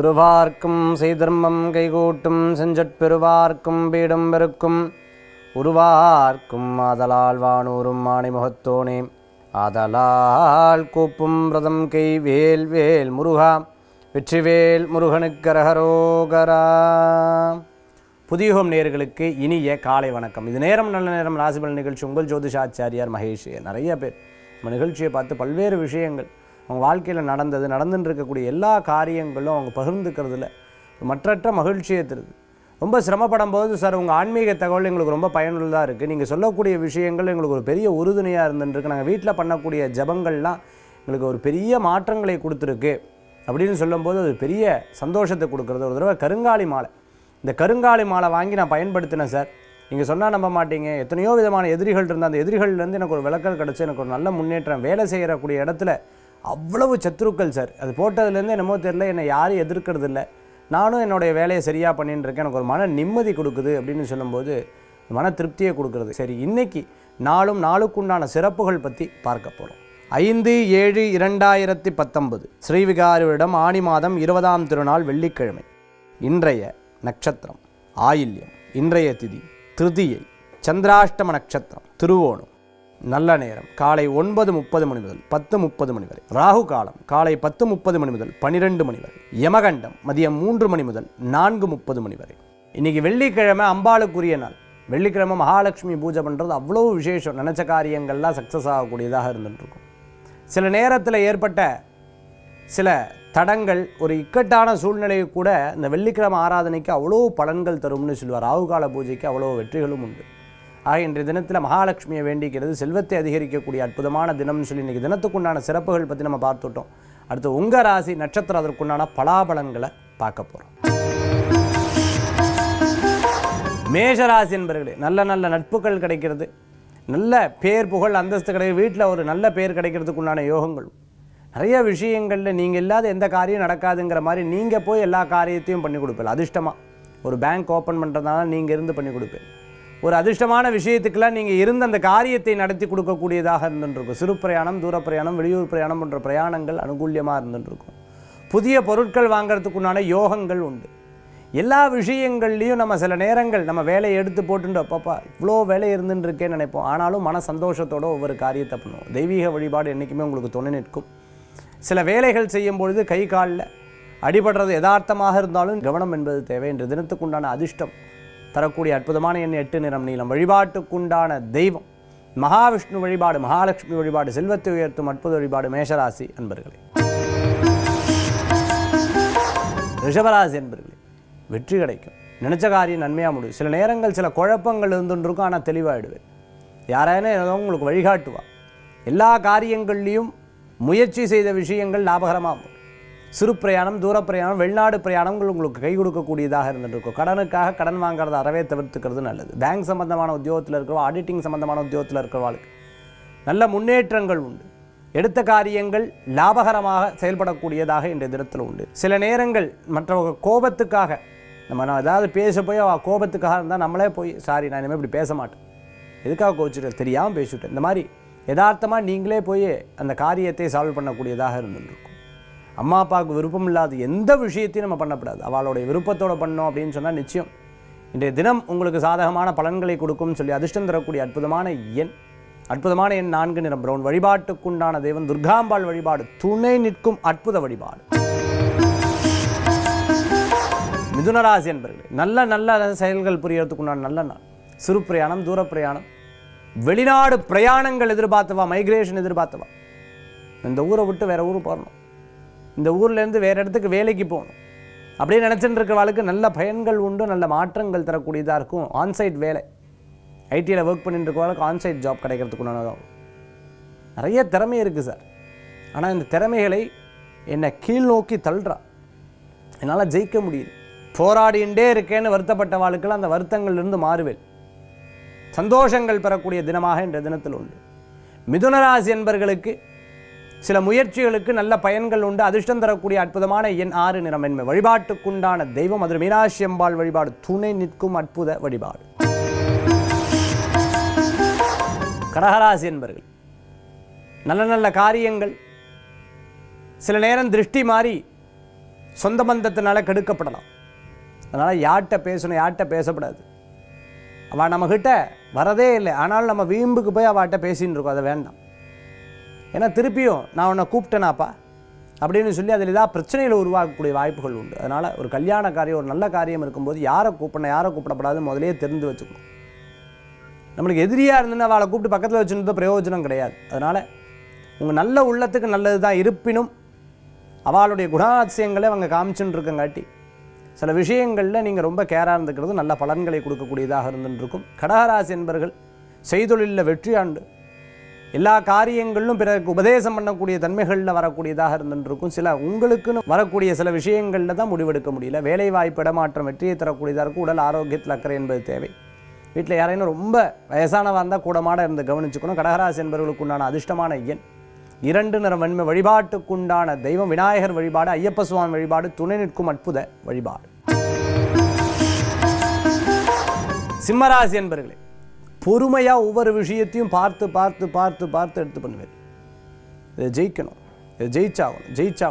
திருவார்க்கும் செய்தர்மம் கைகூட்டும் செஞ்சற் பெருவார்க்கும் பீடம் பெருக்கும் உருவார்க்கும் ஆதலால் வானூரும் மாணி முகத்தோனே ஆதலால் கூப்பும் பிரதம் கை வேல் வேல் முருகா வெற்றிவேல் முருகனுக்கரகரோகரா. புதியுகம் நேயர்களுக்கு இனிய காலை வணக்கம். இது நேரம் நல்ல நேரம் ராசிபலன் நிகழ்ச்சி. உங்கள் ஜோதிஷா ஆச்சாரியார் மகேஷ் ஐயர். நிறைய பேர் நம்ம நிகழ்ச்சியை பார்த்து பல்வேறு விஷயங்கள் அவங்க வாழ்க்கையில் நடந்துன்னு இருக்கக்கூடிய எல்லா காரியங்களும் அவங்க பகிர்ந்துக்கிறதுல மற்றற்ற மகிழ்ச்சியை தருது. ரொம்ப சிரமப்படும் போது சார் உங்கள் ஆன்மீக தகவல் எங்களுக்கு ரொம்ப பயனுள்ளதாக இருக்குது, நீங்கள் சொல்லக்கூடிய விஷயங்கள் எங்களுக்கு ஒரு பெரிய உறுதுணையாக இருந்துருக்கு, நாங்கள் வீட்டில் பண்ணக்கூடிய ஜபங்கள்லாம் எங்களுக்கு ஒரு பெரிய மாற்றங்களை கொடுத்துருக்கு அப்படின்னு சொல்லும்போது அது பெரிய சந்தோஷத்தை கொடுக்குறது. ஒரு தடவை கருங்காலி மாலை, இந்த கருங்காலி மாலை வாங்கி நான் பயன்படுத்தினேன் சார், நீங்கள் சொன்னால் நம்ப மாட்டீங்க, எத்தனையோ விதமான எதிரிகள் இருந்தால் அந்த எதிரிகள்லேருந்து எனக்கு ஒரு விளக்கல் கிடச்சி, எனக்கு ஒரு நல்ல முன்னேற்றம், வேலை செய்யக்கூடிய இடத்துல அவ்வளவு சத்துருக்கள் சார், அது போட்டதுலேருந்து என்னமோ தெரியல, என்னை யாரும் எதிர்க்கிறது இல்லை, நானும் என்னுடைய வேலையை சரியாக பண்ணிட்டு இருக்கேன், எனக்கு ஒரு மன நிம்மதி கொடுக்குது அப்படின்னு சொல்லும்போது மன திருப்தியை கொடுக்குறது. சரி, இன்றைக்கி நாளும் நாளுக்குண்டான சிறப்புகள் பற்றி பார்க்க போகிறோம். 5/7/2019 ஸ்ரீவிகாரிடம் ஆணி மாதம் 20ஆம் திருநாள் வெள்ளிக்கிழமை. இன்றைய நட்சத்திரம் ஆயில்யம். இன்றைய திதி திருதியை, சந்திராஷ்டம நட்சத்திரம், திருவோணம். நல்ல நேரம் காலை 9:30 மணி முதல் 10:30 மணி வரை. ராகு காலம் காலை 10:30 மணி முதல் 12 மணி வரை. யமகண்டம் மதியம் 3 மணி முதல் 4:30 மணி வரை. இன்றைக்கி வெள்ளிக்கிழமை, அம்பாளுக்குரிய நாள். வெள்ளிக்கிழமை மகாலட்சுமி பூஜை பண்ணுறது அவ்வளோ விசேஷம். நினச்ச காரியங்கள்லாம் சக்ஸஸ் ஆகக்கூடியதாக இருந்துகிட்ருக்கும். சில நேரத்தில் ஏற்பட்ட சில தடங்கள், ஒரு இக்கட்டான சூழ்நிலையை கூட இந்த வெள்ளிக்கிழமை ஆராதனைக்கு அவ்வளோ பலன்கள் தரும்னு சொல்லுவார். ராகுகால பூஜைக்கு அவ்வளோ வெற்றிகளும் உண்டு. ஆக இன்றைய தினத்தில் மகாலட்சுமியை வேண்டிக்கிறது செல்வத்தை அதிகரிக்கக்கூடிய அற்புதமான தினம்னு சொல்லி இன்றைக்கி தினத்துக்குண்டான சிறப்புகள் பற்றி நம்ம பார்த்துட்டோம். அடுத்து உங்கள் ராசி நட்சத்திரம் அதற்குண்டான பலாபலன்களை பார்க்க போகிறோம். மேஷராசி என்பர்களே, நல்ல நல்ல நட்புகள் கிடைக்கிறது, நல்ல பேர் புகழ் அந்தஸ்து கிடையாது, வீட்டில் ஒரு நல்ல பேர் கிடைக்கிறதுக்கு உண்டான யோகங்களும், நிறைய விஷயங்களில் நீங்கள் இல்லாத எந்த காரியம் நடக்காதுங்கிற மாதிரி நீங்கள் போய் எல்லா காரியத்தையும் பண்ணி கொடுப்பேன். அதிர்ஷ்டமாக ஒரு பேங்க் ஓப்பன் பண்ணுறதுனால நீங்கள் இருந்து பண்ணி கொடுப்பேன். ஒரு அதிர்ஷ்டமான விஷயத்துக்கெல்லாம் நீங்கள் இருந்து அந்த காரியத்தை நடத்தி கொடுக்கக்கூடியதாக இருந்துருக்கும். சிறு பிரயாணம், தூர பிரயாணம், வெளியூர் பிரயாணம் போன்ற பிரயாணங்கள் அனுகூல்யமாக இருந்துருக்கும். புதிய பொருட்கள் வாங்கிறதுக்குண்டான யோகங்கள் உண்டு. எல்லா விஷயங்கள்லேயும் நம்ம சில நேரங்கள் நம்ம வேலையை எடுத்து போட்டுட்டு பாப்பா இவ்வளோ வேலை இருந்துருக்கேன்னு நினைப்போம். ஆனாலும் மன சந்தோஷத்தோடு ஒவ்வொரு காரியத்தை பண்ணுவோம். தெய்வீக வழிபாடு என்றைக்குமே உங்களுக்கு துணை நிற்கும். சில வேலைகள் செய்யும்பொழுது கை காலில் அடிபடுறது யதார்த்தமாக இருந்தாலும் கவனம் என்பது தேவை. இன்று தினத்துக்குண்டான அதிர்ஷ்டம் தரக்கூடிய அற்புதமான எண்ணெய் 8 நிறம் நீளம். வழிபாட்டுக்குண்டான தெய்வம் மகாவிஷ்ணு வழிபாடு, மகாலட்சுமி வழிபாடு, செல்வத்தை உயர்த்தும் அற்புத வழிபாடு. மேஷராசி அன்பர்களே. ரிஷபராசி அன்பர்களே, வெற்றி கிடைக்கும், நினச்ச காரியம் நன்மையாக முடியும். சில நேரங்கள் சில குழப்பங்கள் இருந்துருக்கும், ஆனால் தெளிவாகிடுவேன். யாராயினா ஏதோ உங்களுக்கு வழிகாட்டுவா. எல்லா காரியங்கள்லேயும் முயற்சி செய்த விஷயங்கள் லாபகரமாகும். சிறு பிரயாணம், தூர பிரயாணம், வெளிநாடு பிரயாணங்கள் உங்களுக்கு கை கொடுக்கக்கூடியதாக இருந்துருக்கும். கடனுக்காக கடன் வாங்குறத அறவே தவிர்த்துக்கிறது நல்லது. பேங்க் சம்பந்தமான உத்தியோகத்தில் இருக்கிறவா, ஆடிட்டிங் சம்பந்தமான உத்தியோகத்தில் இருக்கிறவாளுக்கு நல்ல முன்னேற்றங்கள் உண்டு. எடுத்த காரியங்கள் லாபகரமாக செயல்படக்கூடியதாக இன்றைய தினத்தில் உண்டு. சில நேரங்கள் மற்றவங்க கோபத்துக்காக நம்ம ஏதாவது பேச போய் அவள் கோபத்துக்காக இருந்தால் நம்மளே போய் சாரி நான் இனிமேல் இப்படி பேச மாட்டேன், எதுக்காக கோச்சுட்டேன், தெரியாமல் பேசிவிட்டேன், இந்த மாதிரி யதார்த்தமாக நீங்களே போய் அந்த காரியத்தை சால்வ் பண்ணக்கூடியதாக இருந்துருக்கும். அம்மா அப்பாவுக்கு விருப்பம் இல்லாத எந்த விஷயத்தையும் நம்ம பண்ணக்கூடாது. அவளுடைய விருப்பத்தோடு பண்ணோம் அப்படின்னு சொன்னால் நிச்சயம் இன்றைய தினம் உங்களுக்கு சாதகமான பலன்களை கொடுக்கும்னு சொல்லி அதிர்ஷ்டம் தரக்கூடிய அற்புதமான எண், அற்புதமான எண் 4 நிறம் பிரவுன். வழிபாட்டுக்குண்டான தெய்வம் துர்காம்பாள் வழிபாடு, துணை நிற்கும் அற்புத வழிபாடு. மிதுனராசி என்பர்கள், நல்ல நல்ல செயல்கள் புரியறதுக்குண்டான நல்ல நாள். சிறு பிரயாணம், தூர பிரயாணம், வெளிநாடு பிரயாணங்கள் எதிர்பார்த்தவா, மைக்ரேஷன் எதிர்பார்த்தவா, இந்த ஊரை விட்டு வேறு ஊர் போகணும், இந்த ஊர்லேருந்து வேறு இடத்துக்கு வேலைக்கு போகணும் அப்படின்னு நினச்சிட்டு இருக்கிறவாளுக்கு நல்ல பயன்கள் உண்டு, நல்ல மாற்றங்கள் தரக்கூடியதாக இருக்கும். ஆன்சைட் வேலை, ஐடியில் ஒர்க் பண்ணிட்டு இருக்கவங்களுக்கு ஆன்சைட் ஜாப் கிடைக்கிறதுக்குண்டானதாகும். நிறைய திறமை இருக்குது சார், ஆனால் இந்த திறமைகளை என்னை கீழ் நோக்கி தள்ளுறா, என்னால் ஜெயிக்க முடியுது, போராடிண்டே இருக்கேன்னு வருத்தப்பட்ட வாழ்க்கையில் அந்த வருத்தங்கள்லேருந்து மாறுவேன். சந்தோஷங்கள் பெறக்கூடிய தினமாக இன்றைய தினத்தில் உண்டு. மிதுனராசி என்பர்களுக்கு சில முயற்சிகளுக்கு நல்ல பயன்கள் உண்டு. அதிர்ஷ்டம் தரக்கூடிய அற்புதமான எண் 6 நிறம் எண்மை. வழிபாட்டுக்குண்டான தெய்வம் அது மீனாட்சி அம்பாள் வழிபாடு, துணை நிற்கும் அற்புத வழிபாடு. கடகராசி என்பர்கள், நல்ல நல்ல காரியங்கள் சில நேரம் திருஷ்டி மாறி சொந்த பந்தத்தினால கெடுக்கப்படலாம். அதனால் யார்கிட்ட பேசணும் யார்கிட்ட பேசப்படாது. அவள் நம்மக்கிட்ட வரதே இல்லை, ஆனாலும் நம்ம வீம்புக்கு போய் அவள்கிட்ட பேசின்னு இருக்கோம், அதை வேண்டாம். ஏன்னா திருப்பியும் நான் உன்னை கூப்பிட்டேனாப்பா அப்படின்னு சொல்லி அதில் ஏதாவது பிரச்சனையில் உருவாக்கக்கூடிய வாய்ப்புகள் உண்டு. அதனால் ஒரு கல்யாண காரியம் ஒரு நல்ல காரியம் இருக்கும்போது யாரை கூப்பிடணும் யாரை கூப்பிடப்படாது முதலே தெரிந்து வச்சுக்கணும். நம்மளுக்கு எதிரியாக இருந்துன்னு அவளை கூப்பிட்டு பக்கத்தில் வச்சுருந்தது பிரயோஜனம் கிடையாது. அதனால் உங்கள் நல்ல உள்ளத்துக்கு நல்லது தான், இருப்பினும் அவளுடைய குணாதிசயங்களை அவங்க காமிச்சுன்னு இருக்கங்காட்டி சில விஷயங்களில் நீங்கள் ரொம்ப கேராக இருந்துக்கிறது நல்ல பலன்களை கொடுக்கக்கூடியதாக இருந்துருக்கும். கடகராசி என்பர்கள் செய்தொழிலில் வெற்றியாண்டு எல்லா காரியங்களிலும் பிறருக்கு உபதேசம் பண்ணக்கூடிய தன்மைகளில் வரக்கூடியதாக இருந்துருக்கும். சில உங்களுக்குன்னு வரக்கூடிய சில விஷயங்களில் தான் முடிவெடுக்க முடியல. வேலைவாய்ப்பு இடமாற்றம் வெற்றியை தரக்கூடியதாக இருக்கும். உடல் ஆரோக்கியத்தில் அக்கறை என்பது தேவை. வீட்டில் யாரையும் ரொம்ப வயசானவாக இருந்தால் கூடமாட இருந்து கவனிச்சுக்கணும். கடகராசி என்பர்களுக்கு உண்டான அதிர்ஷ்டமான எண் 2 நிறம். வன்மை. வழிபாட்டுக்குண்டான தெய்வம் விநாயகர் வழிபாடு, ஐயப்ப சுவாமி வழிபாடு, துணை நிற்கும் அற்புத வழிபாடு. சிம்மராசி என்பர்களே, பொறுமையாக ஒவ்வொரு விஷயத்தையும் பார்த்து பார்த்து பார்த்து பார்த்து எடுத்து பண்ணுவேன். இதை ஜெயிக்கணும், இதை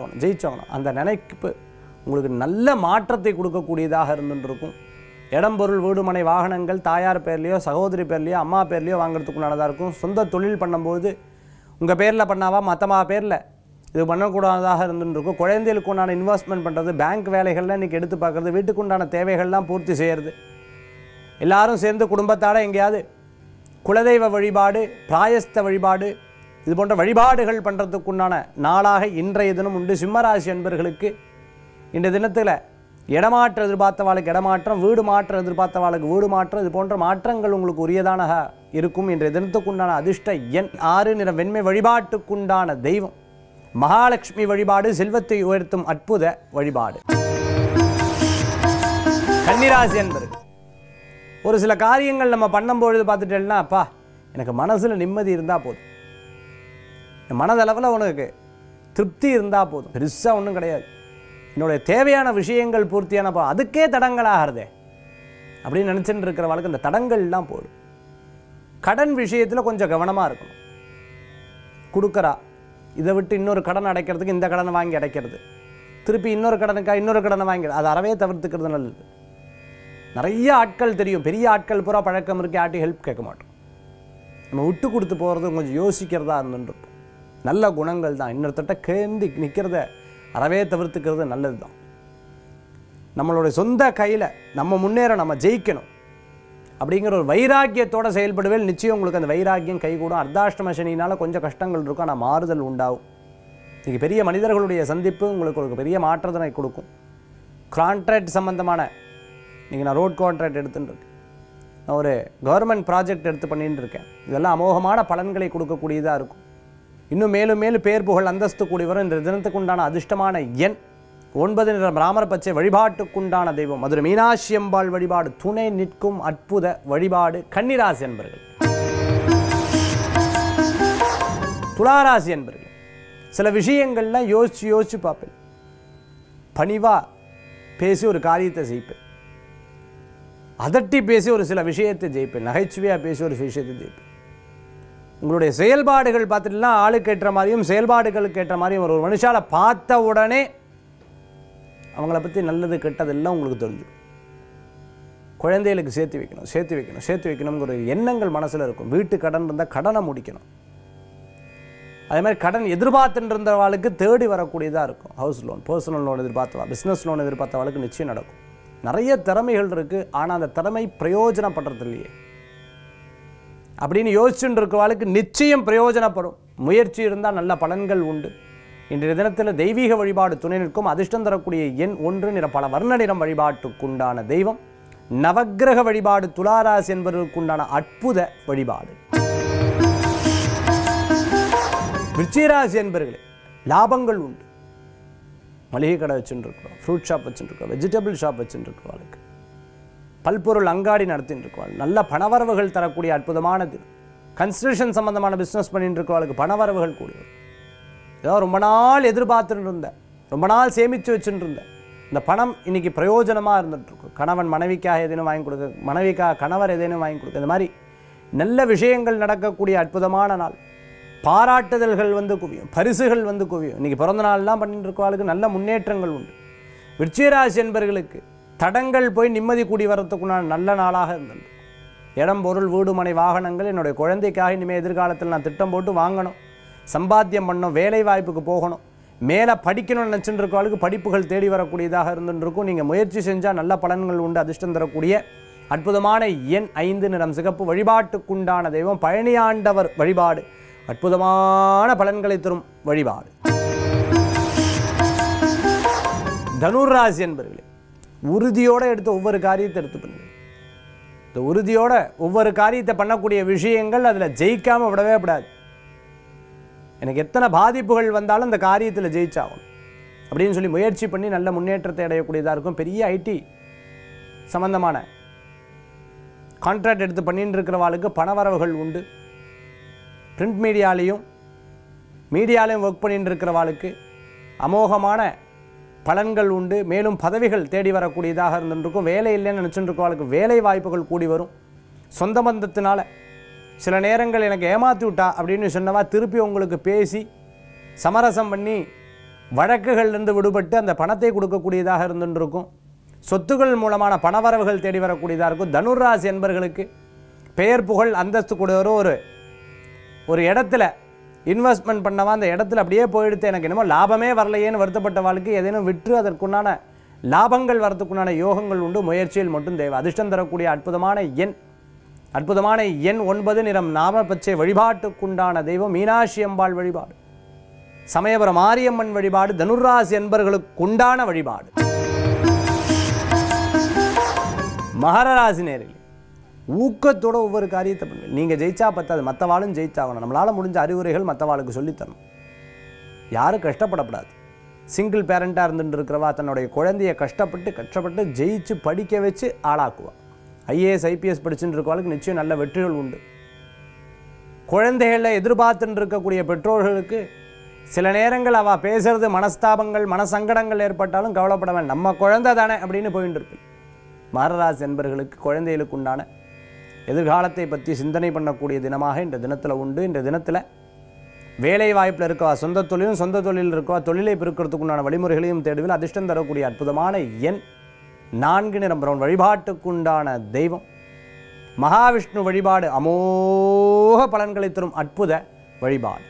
ஜெயிச்சாகணும் அந்த நினைப்பு உங்களுக்கு நல்ல மாற்றத்தை கொடுக்கக்கூடியதாக இருந்துருக்கும். இடம் பொருள் வீடுமனை வாகனங்கள் தாயார் பேர்லையோ சகோதரி பேர்லையோ அம்மா பேர்லையோ வாங்கிறதுக்குள்ளதாக இருக்கும். சொந்த தொழில் பண்ணும்போது உங்கள் பேரில் பண்ணாவா மற்றமா பேரில் இது பண்ணக்கூடாததாக இருந்துருக்கும். குழந்தைகளுக்கு உண்டான இன்வெஸ்ட்மெண்ட் பண்ணுறது, பேங்க் வேலைகள்லாம் இன்றைக்கி எடுத்து பார்க்குறது, வீட்டுக்குண்டான தேவைகள்லாம் பூர்த்தி செய்கிறது, எல்லாரும் சேர்ந்து குடும்பத்தால் எங்கேயாவது குலதெய்வ வழிபாடு பிராயஸ்த வழிபாடு இது போன்ற வழிபாடுகள் பண்ணுறதுக்குண்டான நாளாக இன்றைய தினம் உண்டு. சிம்மராசி என்பர்களுக்கு இந்த தினத்தில் இடமாற்ற எதிர்பார்த்தவாளுக்கு இடமாற்றம், வீடு மாற்ற எதிர்பார்த்தவாளுக்கு வீடு மாற்றம், இது போன்ற மாற்றங்கள் உங்களுக்கு உரியதானாக இருக்கும். இன்றைய தினத்துக்குண்டான அதிர்ஷ்ட எண் 6 நிற. வெண்மை. வழிபாட்டுக்குண்டான தெய்வம் மகாலட்சுமி வழிபாடு, செல்வத்தை உயர்த்தும் அற்புத வழிபாடு. கன்னிராசி என்பது ஒரு சில காரியங்கள் நம்ம பண்ணும்பொழுது பார்த்துட்டேன்னா அப்பா எனக்கு மனசில் நிம்மதி இருந்தால் போதும், மனதளவில் உனக்கு திருப்தி இருந்தால் போதும், பெருசாக ஒன்றும் கிடையாது, என்னுடைய தேவையான விஷயங்கள் பூர்த்தியானப்போ அதுக்கே தடங்களாகிறதே அப்படின்னு நினச்சிட்டு இருக்கிற வாழ்க்கை இந்த தடங்கள்லாம் போடும். கடன் விஷயத்தில் கொஞ்சம் கவனமாக இருக்கணும். கொடுக்குறா இதை விட்டு இன்னொரு கடன் அடைக்கிறதுக்கு இந்த கடனை வாங்கி அடைக்கிறது, திருப்பி இன்னொரு கடனுக்காக இன்னொரு கடனை வாங்கி அது அறவே தவிர்த்துக்கிறது நல்லது. நிறைய ஆட்கள் தெரியும், பெரிய ஆட்கள் பூரா பழக்கம் இருக்குது, யார்ட்டையும் ஹெல்ப் கேட்க மாட்டோம். நம்ம விட்டு கொடுத்து போகிறது கொஞ்சம் யோசிக்கிறதா இருந்துருப்போம். நல்ல குணங்கள் தான், இன்னொருத்தட்ட கேந்தி நிற்கிறத அறவே தவிர்த்துக்கிறது நல்லது தான். நம்மளுடைய சொந்த கையில் நம்ம முன்னேற நம்ம ஜெயிக்கணும் அப்படிங்கிற ஒரு வைராக்கியத்தோடு செயல்படுவேல் நிச்சயம் உங்களுக்கு அந்த வைராக்கியம் கைகூடும். அர்த்தாஷ்டம சனினால் கொஞ்சம் கஷ்டங்கள் இருக்கும், ஆனால் மாறுதல் உண்டாகும். இன்றைக்கி பெரிய மனிதர்களுடைய சந்திப்பு உங்களுக்கு ஒரு பெரிய மாற்றத்தினை கொடுக்கும். கான்ட்ராக்ட் சம்மந்தமான இன்றைக்கி நான் ரோட் கான்ட்ராக்ட் எடுத்துட்டுருக்கேன், நான் ஒரு கவர்மெண்ட் ப்ராஜெக்ட் எடுத்து பண்ணிகிட்டு இருக்கேன், இதெல்லாம் அமோகமான பலன்களை கொடுக்கக்கூடியதாக இருக்கும். இன்னும் மேலும் மேலும் பேர் புகழ் அந்தஸ்து கூடி வரும். இந்த தினத்துக்குண்டான அதிர்ஷ்டமான எண் 9 நிறம். ராமர் பச்சை. வழிபாட்டுக்குண்டான தெய்வம் மதுரை மீனாட்சியம்பாள் வழிபாடு, துணை நிற்கும் அற்புத வழிபாடு. கன்னிராசி என்பர்கள். துளாராசி என்பர்கள் சில விஷயங்கள்லாம் யோசிச்சு யோசிச்சு பார்ப்பேன், பணிவாக பேசி ஒரு காரியத்தை ஜெயிப்பேன், அதட்டி பேசி ஒரு சில விஷயத்தை ஜெயிப்பேன், நகைச்சுவையாக பேசி ஒரு விஷயத்தை ஜெயிப்பேன். உங்களுடைய செயல்பாடுகள் பார்த்துட்டுனா ஆளுக்கு ஏற்ற மாதிரியும் செயல்பாடுகளுக்கு ஏற்ற மாதிரியும் ஒரு மனுஷால பார்த்த உடனே அவங்கள பற்றி நல்லது கெட்டதெல்லாம் உங்களுக்கு தெரிஞ்சுக்கும். குழந்தைகளுக்கு சேர்த்து வைக்கணுங்கிற எண்ணங்கள் மனசில் இருக்கும். வீட்டு கடன் இருந்தால் கடனை முடிக்கணும். அதே மாதிரி கடன் எதிர்பார்த்துன்றவாளுக்கு தேடி வரக்கூடியதாக இருக்கும். ஹவுஸ் லோன், பர்சனல் லோன் எதிர்பார்த்தவா, பிஸ்னஸ் லோன் எதிர்பார்த்தவாளுக்கு நிச்சயம் நடக்கும். நிறைய திறமைகள் இருக்குது, ஆனால் அந்த திறமை பிரயோஜனப்படுறது இல்லையே அப்படின்னு யோசிச்சுட்டு இருக்கிறவாளுக்கு நிச்சயம் பிரயோஜனப்படும். முயற்சி இருந்தால் நல்ல பலன்கள் உண்டு. இன்றைய தினத்தில் தெய்வீக வழிபாடு துணை நிற்கும். அதிர்ஷ்டம் தரக்கூடிய எண் 1 நிறம். பல வர்ண நிறம். வழிபாட்டுக்குண்டான தெய்வம் நவக்கிரக வழிபாடு. துளாராசி என்பவர்களுக்குண்டான அற்புத வழிபாடு. விருச்சிகராசி என்பவர்களே லாபங்கள் உண்டு. மளிகை கடை வச்சுட்டு இருக்கிறோம், ஃப்ரூட் ஷாப் வச்சுட்டு இருக்கிறோம், வெஜிடபிள் ஷாப் வச்சுட்டு இருக்கிறவாளுக்கு, பல்பொருள் அங்காடி நடத்தின்னு இருக்குவாள், நல்ல பணவரவுகள் தரக்கூடிய அற்புதமானது. கன்ஸ்ட்ரக்ஷன் சம்மந்தமான பிஸ்னஸ் பண்ணிட்டு இருக்கிறவாளுக்கு பணவரவுகள் கூடிய ஏதோ ரொம்ப நாள் எதிர்பார்த்துட்டு இருந்தேன், ரொம்ப நாள் சேமித்து வச்சுட்டு இருந்தேன், இந்த பணம் இன்றைக்கி பிரயோஜனமாக இருந்துகிட்ருக்கும். கணவன் மனைவிக்காக எதேனும் வாங்கி கொடுக்க, மனைவிக்காக கணவர் எதேனும் வாங்கி கொடுக்க, இந்த மாதிரி நல்ல விஷயங்கள் நடக்கக்கூடிய அற்புதமான நாள். பாராட்டுதல்கள் வந்து குவியும், பரிசுகள் வந்து குவியும். இன்றைக்கி பிறந்த நாள்லாம் பண்ணிட்டு இருக்கிறவாளுக்கு நல்ல முன்னேற்றங்கள் உண்டு. விருச்சிகராசி என்பர்களுக்கு தடங்கள் போய் நிம்மதி கூடி வரத்துக்கு நான் நல்ல நாளாக இருந்தது. இடம் பொருள் வீடு மனை வாகனங்கள் என்னுடைய குழந்தைக்காக இனிமேல் எதிர்காலத்தில் நான் திட்டம் போட்டு வாங்கணும், சம்பாத்தியம் பண்ணணும், வேலை வாய்ப்புக்கு போகணும், மேலே படிக்கணும்னு நினச்சிட்டு இருக்கவங்களுக்கு படிப்புகள் தேடி வரக்கூடியதாக இருந்துருக்கும். நீங்கள் முயற்சி செஞ்சால் நல்ல பலன்கள் உண்டு. அதிர்ஷ்டம் தரக்கூடிய அற்புதமான எண் 5, நிறம் சிகப்பு. வழிபாட்டுக்குண்டான தெய்வம் பழனியாண்டவர் வழிபாடு அற்புதமான பலன்களை தரும் வழிபாடு. தனுராசி என்பவர்களே, உறுதியோடு எடுத்து ஒவ்வொரு காரியத்தை எடுத்து பண்ணுங்க. இந்த உறுதியோடு ஒவ்வொரு காரியத்தை பண்ணக்கூடிய விஷயங்கள் அதில் ஜெயிக்காமல் விடவே விடாது. எனக்கு எத்தனை பாதிப்புகள் வந்தாலும் அந்த காரியத்தில் ஜெயிச்சாகும் அப்படின்னு சொல்லி முயற்சி பண்ணி நல்ல முன்னேற்றத்தை அடையக்கூடியதாக இருக்கும். பெரிய ஐடி சம்பந்தமான கான்ட்ராக்ட் எடுத்து பண்ணிட்டு இருக்கிறவாளுக்கு பணவரவுகள் உண்டு. பிரிண்ட் மீடியாலையும் ஒர்க் பண்ணிட்டு இருக்கிறவாளுக்கு அமோகமான பலன்கள் உண்டு. மேலும் பதவிகள் தேடி வரக்கூடியதாக இருந்துருக்கும். வேலை இல்லைன்னு நினச்சிட்டு இருக்கவாளுக்கு வேலை வாய்ப்புகள் கூடி வரும். சொந்த பந்தத்தினால சில நேரங்கள் எனக்கு ஏமாற்றி விட்டா அப்படின்னு சொன்னவா திருப்பி உங்களுக்கு பேசி சமரசம் பண்ணி வழக்குகள்லேருந்து விடுபட்டு அந்த பணத்தை கொடுக்கக்கூடியதாக இருந்துருக்கும். சொத்துக்கள் மூலமான பணவரவுகள் தேடி வரக்கூடியதாக இருக்கும். தனுராசி என்பர்களுக்கு பெயர் புகழ் அந்தஸ்து கூட வரும். ஒரு இடத்துல இன்வெஸ்ட்மெண்ட் பண்ணவா அந்த இடத்துல அப்படியே போயிடுத்து எனக்கு என்னமோ லாபமே வரலையேன்னு வருத்தப்பட்ட வாழ்க்கை எதேனும் விற்று அதற்குண்டான லாபங்கள் வரத்துக்குண்டான யோகங்கள் உண்டு. முயற்சியில் மட்டும் தேவை. அதிர்ஷ்டம் தரக்கூடிய அற்புதமான எண் 9, நிறம் நாமப்பச்சை. வழிபாட்டுக்குண்டான தெய்வம் மீனாட்சி அம்பாள் வழிபாடு, சமயபுரம் மாரியம்மன் வழிபாடு. தனுராசி என்பர்களுக்குண்டான வழிபாடு. மகர ராசி நேரில் ஊக்கத்தோட ஒவ்வொரு காரியத்தை பண்ணுங்கள். நீங்கள் ஜெயிச்சா பத்தாது, மற்றவாளும் ஜெயிச்சாகணும். நம்மளால் முடிஞ்ச அறிவுரைகள் மற்றவாளுக்கு சொல்லித்தரணும். யாரும் கஷ்டப்படப்படாது. சிங்கிள் பேரண்டாக இருந்துட்டு இருக்கிறவா தன்னுடைய குழந்தைய கஷ்டப்பட்டு ஜெயிச்சு படிக்க வச்சு ஆளாக்குவாள். ஐஏஎஸ் ஐபிஎஸ் படிச்சுட்டு இருக்கவளுக்கு நிச்சயம் நல்ல வெற்றிகள் உண்டு. குழந்தைகளை எதிர்பார்த்துட்டு இருக்கக்கூடிய பெற்றோர்களுக்கு சில நேரங்கள் அவள் பேசுகிறது மனஸ்தாபங்கள் மனசங்கடங்கள் ஏற்பட்டாலும் கவலைப்பட நம்ம குழந்தை தானே அப்படின்னு போயிட்டு இருக்கு. மகராஜ் என்பர்களுக்கு குழந்தைகளுக்கு உண்டான எதிர்காலத்தை பற்றி சிந்தனை பண்ணக்கூடிய தினமாக இந்த தினத்தில் உண்டு. இந்த தினத்தில் வேலை வாய்ப்பில் இருக்கவா சொந்த தொழில் இருக்கவா தொழிலை பெருக்கிறதுக்கு உண்டான வழிமுறைகளையும் தேடுவில். அதிர்ஷ்டம் தரக்கூடிய அற்புதமான எண் 4, நிறம் பிரவுன். வழிபாட்டுக்குண்டான தெய்வம் மகாவிஷ்ணு வழிபாடு அமோக பலன்களை தரும் அற்புத வழிபாடு.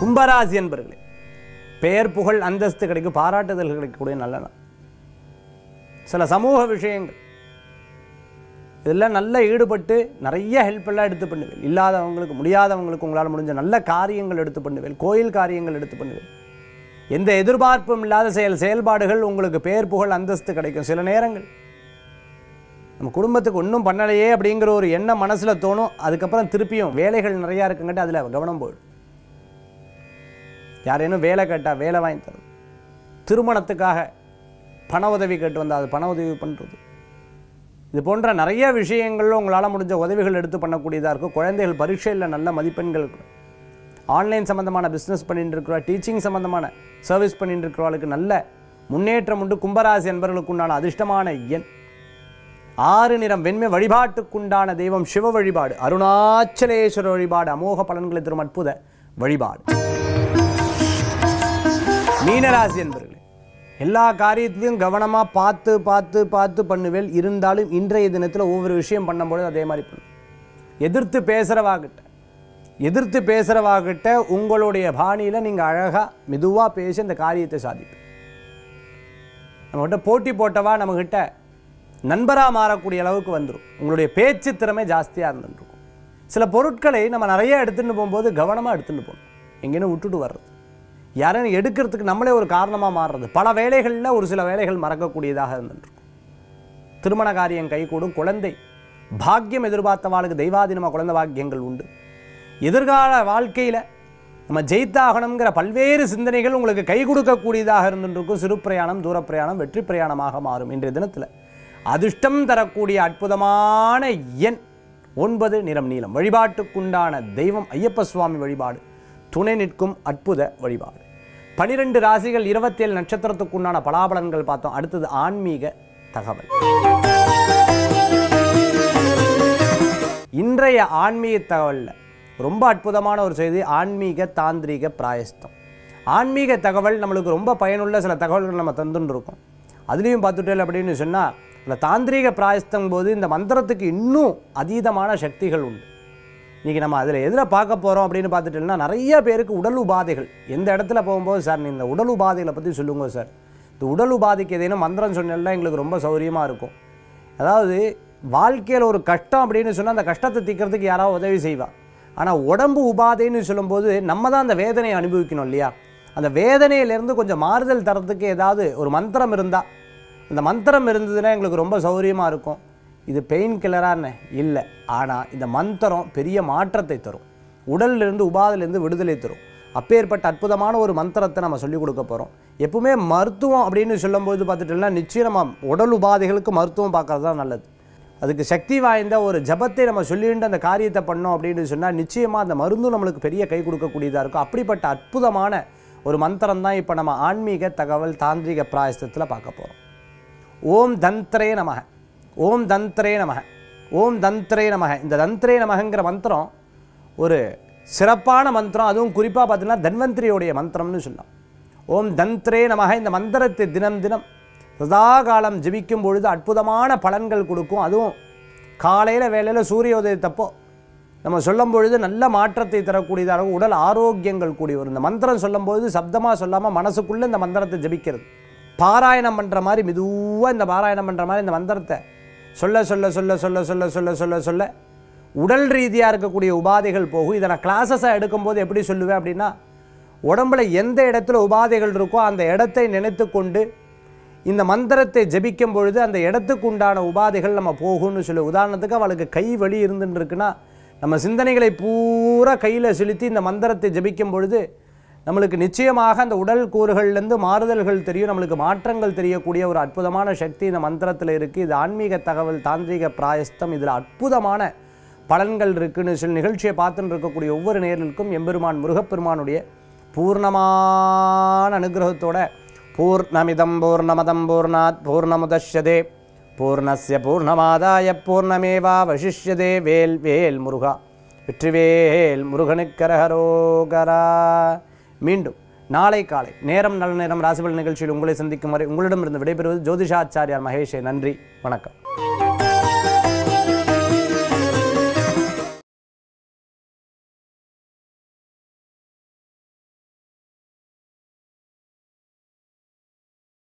கும்பராசி என்பர்களே, பெயர் புகழ் அந்தஸ்து கிடைக்கும், பாராட்டுதல் கிடைக்கக்கூடிய நல்ல நாள். சில சமூக விஷயங்கள் இதெல்லாம் நல்லா ஈடுபட்டு நிறைய ஹெல்ப் எல்லாம் எடுத்து பண்ணுவேன். இல்லாதவங்களுக்கு முடியாதவங்களுக்கு உங்களால் முடிஞ்ச நல்ல காரியங்கள் எடுத்து பண்ணுவேன். கோயில் காரியங்கள் எடுத்து பண்ணுவேன். எந்த எதிர்பார்ப்பும் இல்லாத செயல்பாடுகள் உங்களுக்கு பெயர் புகழ் அந்தஸ்து கிடைக்கும். சில நேரங்கள் நம்ம குடும்பத்துக்கு ஒன்றும் பண்ணலையே அப்படிங்கிற ஒரு எண்ணம் மனசில் தோணும். அதுக்கப்புறம் திருப்பியும் வேலைகள் நிறையா இருக்குங்கிட்ட அதில் கவனம் போயிடும். யாரேனும் வேலை கேட்டால் வேலை வாங்கி தரும். திருமணத்துக்காக பண உதவி கேட்டு வந்தால் அது பண உதவி பண்ணுறது. இது போன்ற நிறைய விஷயங்களும் உங்களால் முடிஞ்ச உதவிகள் எடுத்து பண்ணக்கூடியதாக இருக்கும். குழந்தைகள் பரீட்சையில் நல்ல மதிப்பெண்கள், ஆன்லைன் சம்மந்தமான பிஸ்னஸ் பண்ணிட்டு இருக்கிற டீச்சிங் சம்மந்தமான சர்வீஸ் பண்ணிட்டு இருக்கிறவளுக்கு நல்ல முன்னேற்றம் உண்டு. கும்பராசி என்பவர்களுக்குண்டான அதிர்ஷ்டமான எண் 6, நிறம் வெண்மை. வழிபாட்டுக்குண்டான தெய்வம் சிவ வழிபாடு, அருணாச்சலேஸ்வர வழிபாடு அமோக பலன்களை தரும் அற்புத வழிபாடு. மீனராசி என்பவர்களே, எல்லா காரியத்திலையும் கவனமாக பார்த்து பண்ணுவேன். இருந்தாலும் இன்றைய தினத்தில் ஒவ்வொரு விஷயம் பண்ணும்பொழுது அதே மாதிரி பண்ணும். எதிர்த்து பேசுகிறவாகிட்ட உங்களுடைய பாணியில் நீங்கள் அழகாக மெதுவாக பேசி அந்த காரியத்தை சாதிப்பேன். நம்மகிட்ட போட்டி போட்டவா நம்மகிட்ட நண்பராக மாறக்கூடிய அளவுக்கு வந்துடும். உங்களுடைய பேச்சு திறமை ஜாஸ்தியாக இருந்துருக்கும். சில பொருட்களை நம்ம நிறையா எடுத்துகிட்டு போகும்போது கவனமாக எடுத்துகிட்டு போகணும். எங்கேன்னு விட்டுட்டு வர்றது, யாரும் எடுக்கிறதுக்கு நம்மளே ஒரு காரணமாக மாறுறது. பல வேலைகளில் ஒரு சில வேலைகள் மறக்கக்கூடியதாக இருந்துருக்கும். திருமண காரியம் கைகூடும். குழந்தை பாக்கியம் எதிர்பார்த்தவாளுக்கு தெய்வாதீனமாக குழந்தை பாக்கியங்கள் உண்டு. எதிர்கால வாழ்க்கையில் நம்ம ஜெயித்தாகணுங்கிற பல்வேறு சிந்தனைகள் உங்களுக்கு கை கொடுக்கக்கூடியதாக இருந்துருக்கும். சிறு பிரயாணம், தூர பிரயாணம் வெற்றி பிரயாணமாக மாறும். இன்றைய தினத்தில் அதிர்ஷ்டம் தரக்கூடிய அற்புதமான எண் 9, நிறம் நீலம். வழிபாட்டுக்குண்டான தெய்வம் ஐயப்ப சுவாமி வழிபாடு துணை நிற்கும் அற்புத வழிபாடு. 12 ராசிகள் 27 நட்சத்திரத்துக்குண்டான பலாபலன்கள் பார்த்தோம். அடுத்தது ஆன்மீக தகவல். இன்றைய ஆன்மீக தகவலில் ரொம்ப அற்புதமான ஒரு செய்தி, ஆன்மீக தாந்திரிக பிராயஸ்தம். ஆன்மீக தகவல் நம்மளுக்கு ரொம்ப பயனுள்ள சில தகவல்கள் நம்ம தந்துன்னு இருக்கோம். அதுலேயும் பார்த்துட்டேன் அப்படின்னு சொன்னால் இந்த தாந்திரீக பிராயஸ்தம் போது இந்த மந்திரத்துக்கு இன்னும் அதீதமான சக்திகள் உண்டு. இன்றைக்கி நம்ம அதில் எதில் பார்க்க போகிறோம் அப்படின்னு பார்த்துட்டோம்னா நிறைய பேருக்கு உடல் உபாதைகள் எந்த இடத்துல போகும்போது சார் இந்த உடல் உபாதைகளை பற்றி சொல்லுங்க சார், இந்த உடல் உபாதைக்கு ஏதேனும் மந்திரம் சொன்னால்தான் எங்களுக்கு ரொம்ப சௌரியமாக இருக்கும். அதாவது வாழ்க்கையில் ஒரு கஷ்டம் அப்படின்னு சொன்னால் அந்த கஷ்டத்தை தீர்க்கிறதுக்கு யாராவது உதவி செய்வாள். ஆனால் உடம்பு உபாதைன்னு சொல்லும்போது நம்ம தான் அந்த வேதனையை அனுபவிக்கணும் இல்லையா? அந்த வேதனையிலேருந்து கொஞ்சம் மாறுதல் தரத்துக்கு ஏதாவது ஒரு மந்திரம் இருந்தால், அந்த மந்திரம் இருந்ததுன்னா எங்களுக்கு ரொம்ப சௌரியமாக இருக்கும். இது பெயின் கில்லரான இல்லை, ஆனால் இந்த மந்திரம் பெரிய மாற்றத்தை தரும், உடல்லிருந்து உபாதையிலேருந்து விடுதலை தரும். அப்பேற்பட்ட அற்புதமான ஒரு மந்திரத்தை நம்ம சொல்லிக் கொடுக்க போகிறோம். எப்பவுமே மருத்துவம் அப்படின்னு சொல்லும்போது பார்த்துட்டோம்னா நிச்சயம் நம்ம உடல் உபாதைகளுக்கு மருத்துவம் பார்க்கறது தான் நல்லது. அதுக்கு சக்தி வாய்ந்த ஒரு ஜபத்தை நம்ம சொல்லிட்டு அந்த காரியத்தை பண்ணோம் அப்படின்னு சொன்னால் நிச்சயமாக அந்த மருந்தும் நம்மளுக்கு பெரிய கை கொடுக்கக்கூடியதாக இருக்கும். அப்படிப்பட்ட அற்புதமான ஒரு மந்திரம் தான் இப்போ நம்ம ஆன்மீக தகவல் தாந்திரிக பிராயசத்தில் பார்க்க போகிறோம். ஓம் தந்திரே நமக, ஓம் தந்திரே நமக, ஓம் தந்திரே நமக. இந்த தந்திரே நமகங்கிற மந்திரம் ஒரு சிறப்பான மந்திரம். அதுவும் குறிப்பாக பார்த்தீங்கன்னா தன்வந்திரியோடைய மந்திரம்னு சொல்லலாம். ஓம் தந்திரே நமக இந்த மந்திரத்தை தினம் தினம் சதா காலம் ஜபிக்கும் பொழுது அற்புதமான பலன்கள் கொடுக்கும். அதுவும் காலையில் வேலையில் சூரியோதயத்தப்போ நம்ம சொல்லும் பொழுது நல்ல மாற்றத்தை தரக்கூடியதாக உடல் ஆரோக்கியங்கள் கூடி வரும். இந்த மந்திரம் சொல்லும்போது சப்தமாக சொல்லாமல் மனசுக்குள்ளே இந்த மந்திரத்தை ஜபிக்கிறது, பாராயணம் பண்ணுற மாதிரி மெதுவாக இந்த பாராயணம் பண்ணுற மாதிரி இந்த மந்திரத்தை சொல்ல சொல்ல சொல்ல சொல்ல சொல்ல சொல்ல சொல்ல சொல்ல உடல் ரீதியாக இருக்கக்கூடிய உபாதைகள் போகும். இதை நான் கிளாஸஸாக எடுக்கும்போது எப்படி சொல்லுவேன் அப்படின்னா, உடம்பில் எந்த இடத்துல உபாதைகள் இருக்கோ அந்த இடத்தை நினைத்து கொண்டு இந்த மந்திரத்தை ஜபிக்கும் பொழுது அந்த இடத்துக்கு உண்டான உபாதைகள் நம்ம போகும்னு சொல்லி. உதாரணத்துக்கு அவளுக்கு கை வலி இருந்துட்டுருக்குன்னா நம்ம சிந்தனைகளை பூரா கையில் செலுத்தி இந்த மந்திரத்தை ஜபிக்கும் பொழுது நம்மளுக்கு நிச்சயமாக அந்த உடல் கூறுகள்லேருந்து மாறுதல்கள் தெரியும், நம்மளுக்கு மாற்றங்கள் தெரியக்கூடிய ஒரு அற்புதமான சக்தி இந்த மந்திரத்தில் இருக்குது. இது ஆன்மீக தகவல் தாந்திரிக பிராயஸ்தம். இதில் அற்புதமான பலன்கள் இருக்குதுன்னு சொல்லி நிகழ்ச்சியை பார்த்துன்னு இருக்கக்கூடிய ஒவ்வொரு நேயர்களுக்கும் எம்பெருமான் முருகப்பெருமானுடைய பூர்ணமான அனுகிரகத்தோட பூர்ணமிதம் பூர்ணமதம் பூர்ணாத் பூர்ணமுதஷ்யதே பூர்ணஸ்ய பூர்ணமாதாய பூர்ணமேவா வசிஷ்யதே. வேல் வேல் முருகா, வெற்றிவேல் முருகனுக்கரஹரோகரா. மீண்டும் நாளை காலை நேரம் நல்ல நேரம் ராசிபலன் நிகழ்ச்சியில் உங்களை சந்திக்கும் வரை உங்களிடமிருந்து விடைபெறுவது ஜோதிஷாச்சாரியார் மகேஷே. நன்றி, வணக்கம்.